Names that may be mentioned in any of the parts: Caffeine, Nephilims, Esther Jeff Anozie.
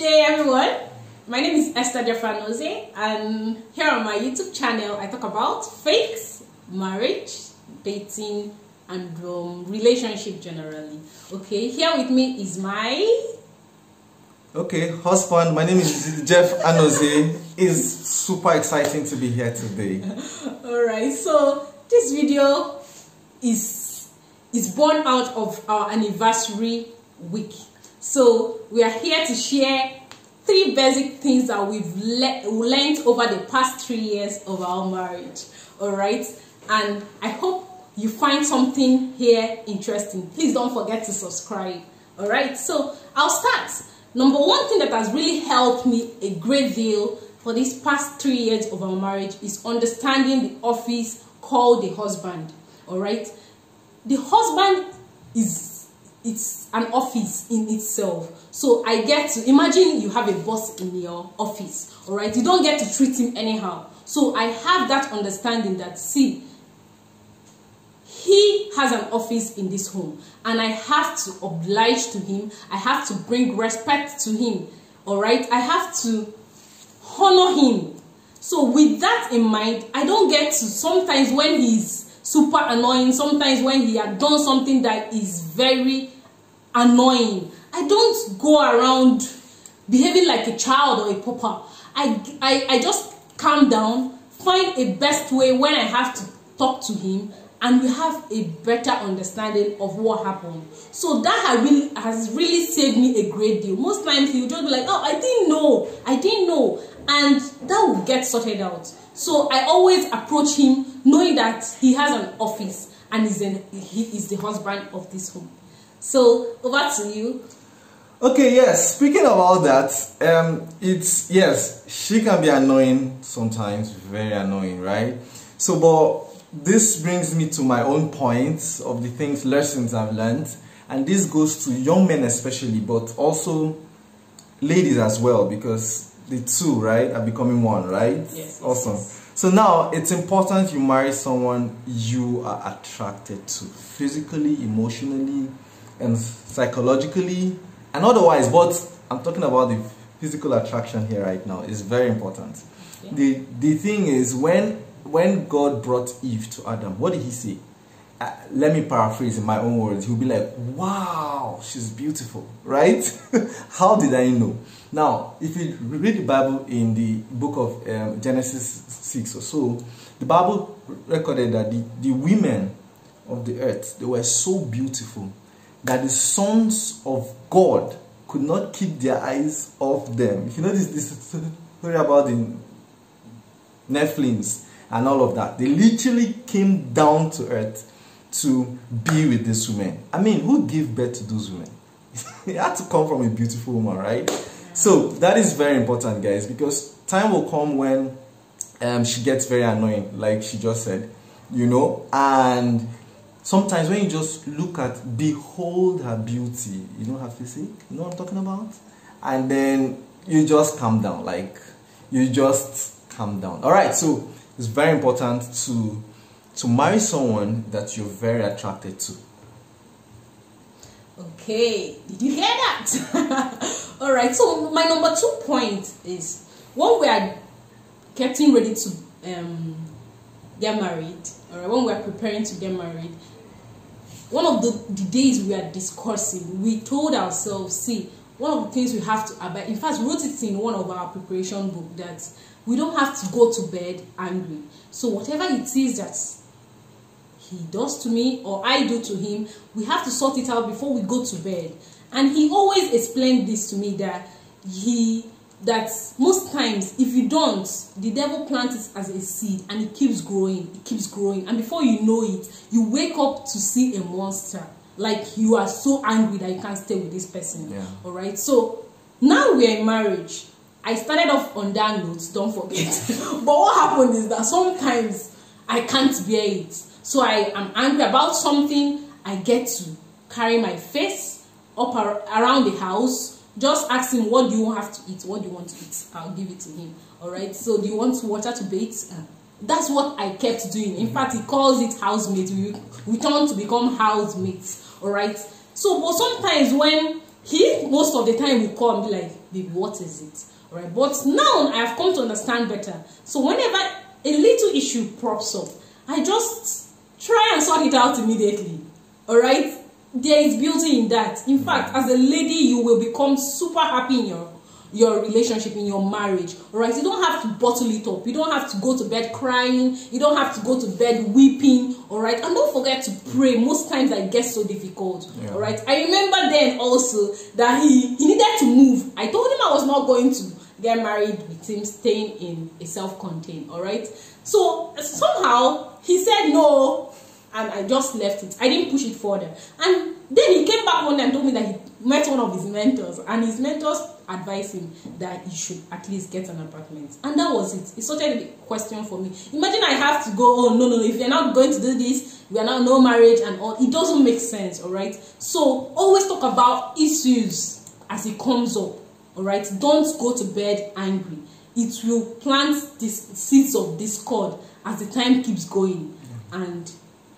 day, everyone. My name is Esther Jeff Anozie, and here on my YouTube channel, I talk about fakes, marriage, dating, and relationship generally. Okay, here with me is my husband. My name is Jeff Anozie. It's super exciting to be here today. All right, so this video is born out of our anniversary week. So we are here to share 3 basic things that we've learned over the past 3 years of our marriage. All right, and I hope you find something here interesting. Please don't forget to subscribe. All right, so I'll start. Number one thing that has really helped me a great deal for these past 3 years of our marriage is understanding the office called the husband. All right, the husband it's an office in itself. So I get to imagine you have a boss in your office. All right, you don't get to treat him anyhow. So I have that understanding that, see, he has an office in this home, and I have to oblige to him. I have to bring respect to him. All right, I have to honor him. So with that in mind, I don't get to, sometimes when he's super annoying, sometimes when he had done something that is very annoying, I don't go around behaving like a child or a pauper. I just calm down, find a best way when I have to talk to him, and we have a better understanding of what happened. So that has really saved me a great deal. Most times he'll just be like, oh, I didn't know, and that will get sorted out. So I always approach him knowing that he has an office and he is the husband of this home. So over to you. Okay, yes, speaking about that, she can be annoying sometimes, very annoying, right? So, but this brings me to my own point of the things, lessons I've learned, and this goes to young men especially, but also ladies as well, because the two, right, are becoming one, right? Yes. Awesome. Yes. So now it's important you marry someone you are attracted to, physically, emotionally, and psychologically, and otherwise. But I'm talking about the physical attraction here right now. It's very important. Yeah. The thing is, when God brought Eve to Adam, what did he say? Let me paraphrase in my own words. He'll be like, wow, she's beautiful, right? How did I know? Now, if you read the Bible in the book of Genesis 6 or so, the Bible recorded that the women of the earth, they were so beautiful that the sons of God could not keep their eyes off them. If you notice this story about the Nephilims and all of that, they literally came down to earth to be with this woman. I mean, who gave birth to those women? It had to come from a beautiful woman, right? So that is very important, guys, because time will come when she gets very annoying, like she just said, you know. And sometimes when you just look at, behold her beauty, you know, her physique, you know what I'm talking about? And then you just calm down, like, you just calm down. All right, so it's very important to marry someone that you're very attracted to. Okay, did you hear that? All right, so my number 2 point is, when we are getting ready to get married, all right, when we are preparing to get married, one of the days we are discussing, we told ourselves, see, one of the things we have to abide, in fact, wrote it in one of our preparation book, that we don't have to go to bed angry. So whatever it is that he does to me or I do to him, we have to sort it out before we go to bed. And he always explained this to me, that most times if you don't, the devil plants it as a seed and it keeps growing, and before you know it, you wake up to see a monster. Like, you are so angry that you can't stay with this person. Yeah. All right, so now we are in marriage. I started off on that note, don't forget. But what happened is that sometimes I can't bear it. So I am angry about something. I get to carry my face up around the house, just ask him, what do you have to eat? What do you want to eat? I'll give it to him. All right, so do you want water to bathe? That's what I kept doing. In fact, he calls it housemate. We turn to become housemates. All right, so but sometimes when he most of the time will call and be like, babe, what is it? All right, but now I've come to understand better. So whenever a little issue props up, I just try and sort it out immediately. All right, there is beauty in that. In fact, as a lady, you will become super happy in your relationship, in your marriage. All right, you don't have to bottle it up. You don't have to go to bed crying. You don't have to go to bed weeping. All right, and don't forget to pray. Most times that gets so difficult. Yeah. All right, I remember then also that he needed to move. I told him I was not going to get married with him staying in a self-contained. All right, so somehow he said no. And I just left it. I didn't push it further. And then he came back one day and told me that he met one of his mentors. And his mentors advised him that he should at least get an apartment. And that was it. It sorted the question for me. Imagine I have to go, oh, no, if you're not going to do this, we are now no marriage and all. It doesn't make sense, all right? So always talk about issues as it comes up, all right? Don't go to bed angry. It will plant these seeds of discord as the time keeps going. And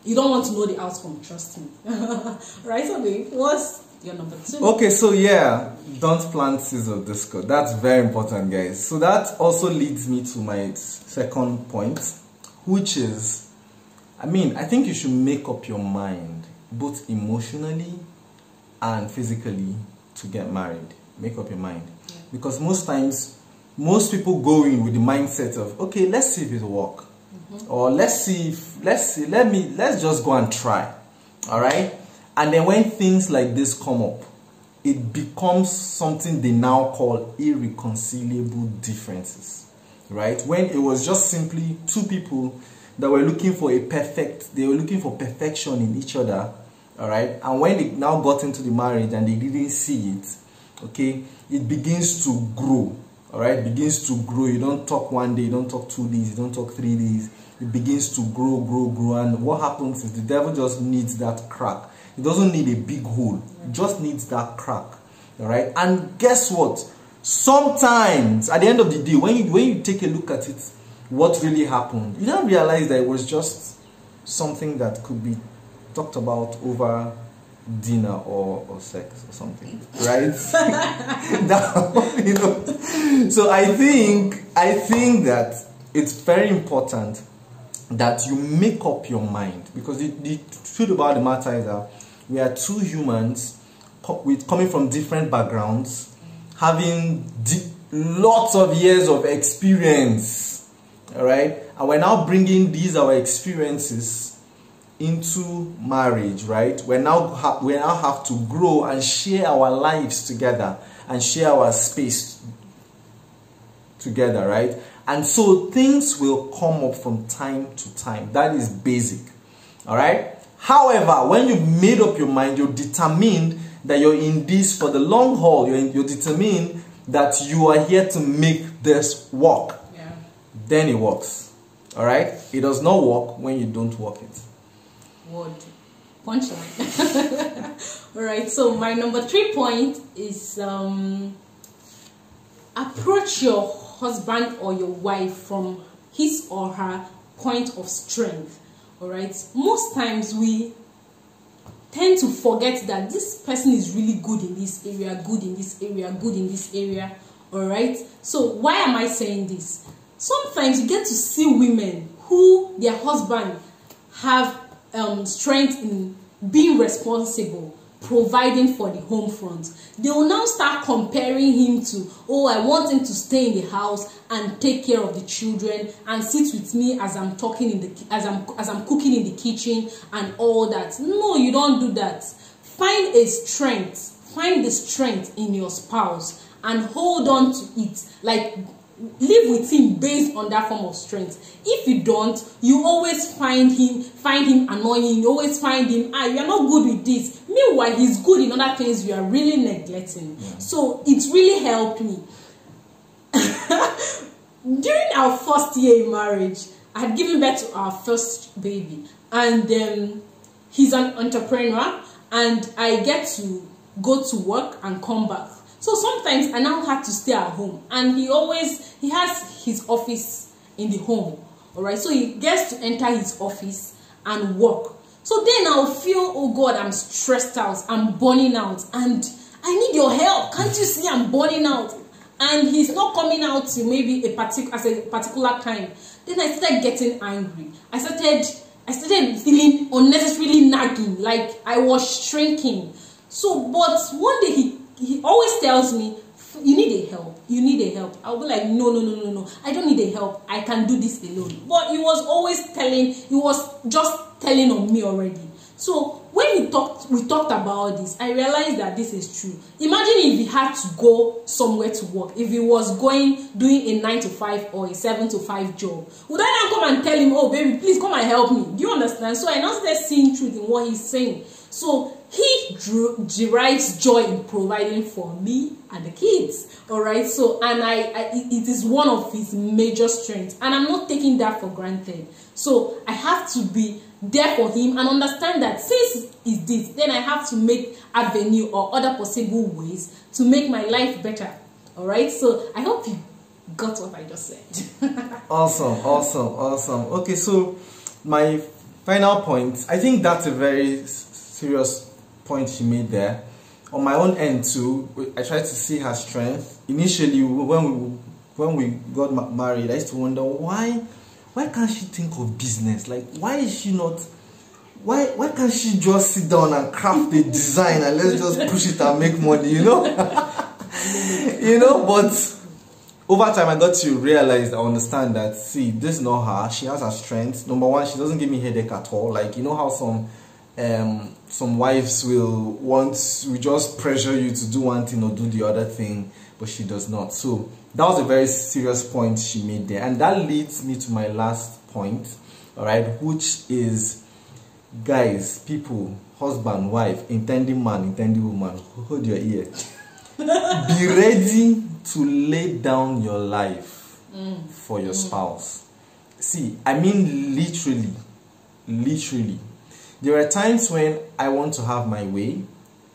you don't want to know the outcome, trust me. Right, so babe, what's your number 2? Okay, so yeah, don't plant seeds of discord. That's very important, guys. So that also leads me to my second point, which is, I think you should make up your mind, both emotionally and physically, to get married. Make up your mind. Yeah. Because most times, most people go in with the mindset of, okay, let's see if it'll work. Or let's just go and try, all right? And then when things like this come up, it becomes something they now call irreconcilable differences, right? When it was just simply two people that were looking for perfection in each other, all right? And when they now got into the marriage and they didn't see it, okay, it begins to grow. Alright, it begins to grow. You don't talk one day, you don't talk 2 days, you don't talk 3 days. It begins to grow. And what happens is the devil just needs that crack. It doesn't need a big hole. It just needs that crack. Alright, and guess what? Sometimes, at the end of the day, when you take a look at it, what really happened, you don't realize that it was just something that could be talked about over dinner or sex or something, right? That, you know. So I think that it's very important that you make up your mind, because the truth about the matter is that we are two humans coming from different backgrounds, having lots of years of experience, all right? And we're now bringing our experiences into marriage, right? We now have to grow and share our lives together and share our space together, right? And so things will come up from time to time. That is basic, all right? However, when you've made up your mind, you're determined that you're in this for the long haul. You're determined that you are here to make this work. Yeah. Then it works, all right? It does not work when you don't work it. Word punchline. All right, so my number 3 point is approach your husband or your wife from his or her point of strength. All right, most times we tend to forget that this person is really good in this area, all right? So why am I saying this? Sometimes you get to see women who their husband have strength in being responsible, providing for the home front. They will now start comparing him to, oh, I want him to stay in the house and take care of the children and sit with me as I'm talking in the as I'm cooking in the kitchen and all that. No, you don't do that. Find a strength. Find the strength in your spouse and hold on to it. Like, live with him based on that form of strength. If you don't, you always find him annoying. You always find him, ah, you're not good with this. Meanwhile, he's good in other things you are really neglecting. Yeah. So it really helped me. During our first year in marriage, I had given birth to our first baby. And he's an entrepreneur. And I get to go to work and come back. So sometimes I now had to stay at home, and he has his office in the home, all right? So he gets to enter his office and work. So then I'll feel, oh God, I'm stressed out, I'm burning out, and I need your help. Can't you see I'm burning out? And he's not coming out to maybe a particular time. Then I started getting angry. I started feeling unnecessarily nagging, like I was shrinking. So, but one day he always tells me, you need a help. You need a help. I'll be like, no. I don't need a help. I can do this alone. But he was always telling. He was just telling on me already. So when we talked about this, I realized that this is true. Imagine if he had to go somewhere to work. If he was doing a 9-to-5 or a 7-to-5 job, would I now come and tell him, oh baby, please come and help me? Do you understand? So I now started seeing truth in what he's saying. So he derives joy in providing for me and the kids. All right. So, and it is one of his major strengths, and I'm not taking that for granted. So I have to be there for him and understand that since he did, then I have to make avenue or other possible ways to make my life better. All right. So I hope you got what I just said. Awesome. Okay. So my final point, I think that's a very serious point she made there. On my own end too, I tried to see her strength. Initially, when we got married, I used to wonder why can't she think of business? Like, why is she not? Why can't she just sit down and craft a design and let's just push it and make money? You know, But over time, I got to realize, I understand that. See, this is not her. She has her strength. Number one, she doesn't give me headache at all. Like, you know how some wives will just pressure you to do one thing or do the other thing, but she does not. So that was a very serious point she made there, and that leads me to my last point, all right, which is, guys, people, husband, wife, intending man, intending woman, hold your ear. Be ready to lay down your life for your spouse. See, I mean literally. There are times when I want to have my way.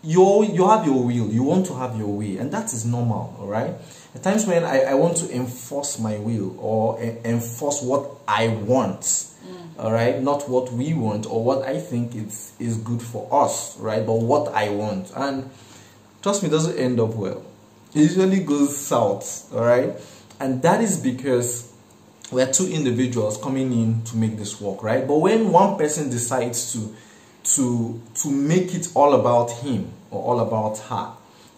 You have your will. You want to have your way. And that is normal, all right? There are times when I want to enforce my will or enforce what I want, all right? Not what we want or what I think is good for us, right? But what I want. And trust me, it doesn't end up well. It usually goes south, all right? And that is because we are two individuals coming in to make this work, right? But when one person decides to make it all about him or all about her,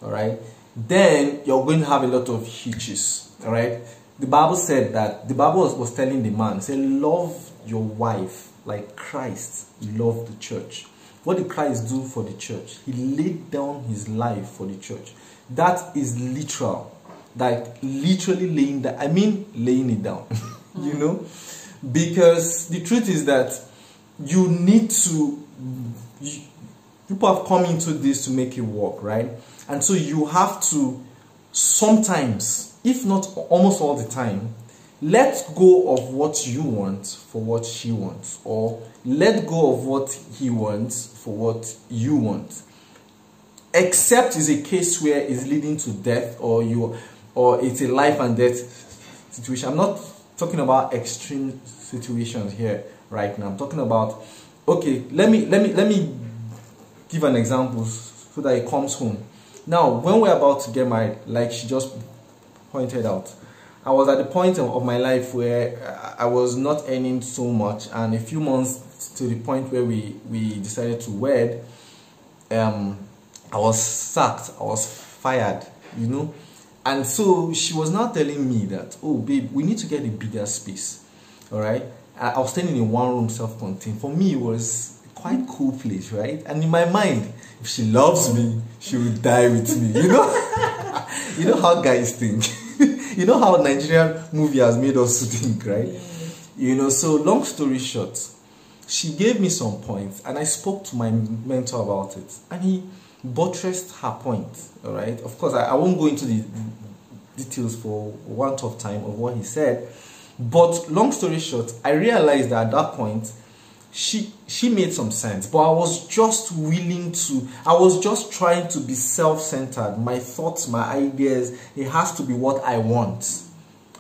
all right, then you're going to have a lot of hitches, all right? The Bible said that, the Bible was telling the man, say, love your wife like Christ loved the church. What did Christ do for the church? He laid down his life for the church. That is literal. Like, literally laying it down. You know, because the truth is that you need to, people have come into this to make it work, right? And so you have to sometimes, if not almost all the time, let go of what you want for what she wants, or let go of what he wants for what you want, except is a case where it's leading to death or it's a life and death situation. I'm not talking about extreme situations here right now. I'm talking about, okay, let me give an example so that it comes home. Now, when we're about to get married, like she just pointed out, I was at the point of my life where I was not earning so much, and a few months to the point where we decided to wed, I was sacked, I was fired, you know. And so she was now telling me that, oh babe, we need to get a bigger space, all right? I was staying in a one-room self-contained. For me, it was quite cool place, right? And in my mind, if she loves me, she will die with me, you know? You know how guys think. You know how Nigerian movie has made us think, right? You know, so long story short, she gave me some points, and I spoke to my mentor about it, and he buttressed her point, all right? Of course, I won't go into the details for want of time of what he said, but long story short, I realized that at that point she made some sense, but I was just trying to be self-centered. My thoughts, my ideas, it has to be what I want,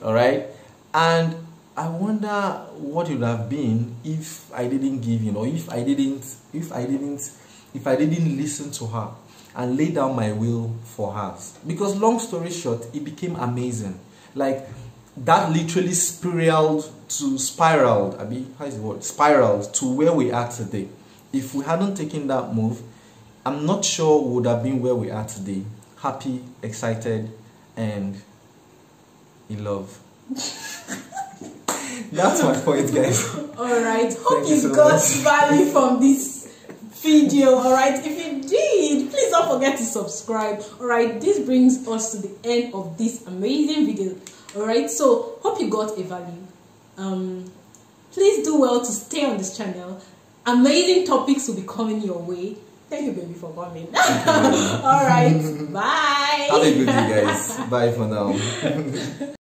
all right? And I wonder what it would have been if I didn't give in, or if I didn't listen to her. and lay down my will for hers. Because long story short, it became amazing. Like, that literally spiraled, I mean, how is the word? Spiraled to where we are today. If we hadn't taken that move, I'm not sure we would have been where we are today. Happy, excited, and in love. That's my point, guys. Alright, hope you got value from this video. Alright, if you did, please don't forget to subscribe. Alright, this brings us to the end of this amazing video. Alright, so hope you got a value. Please do well to stay on this channel. Amazing topics will be coming your way. Thank you, baby, for coming. Alright, bye. Have a good day, guys. Bye for now.